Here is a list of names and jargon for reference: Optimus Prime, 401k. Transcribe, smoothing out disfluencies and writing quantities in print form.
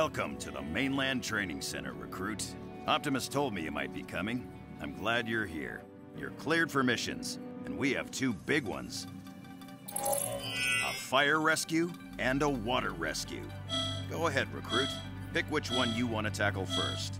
Welcome to the Mainland Training Center, recruit. Optimus told me you might be coming. I'm glad you're here. You're cleared for missions, and we have two big ones. A fire rescue and a water rescue. Go ahead, recruit. Pick which one you want to tackle first.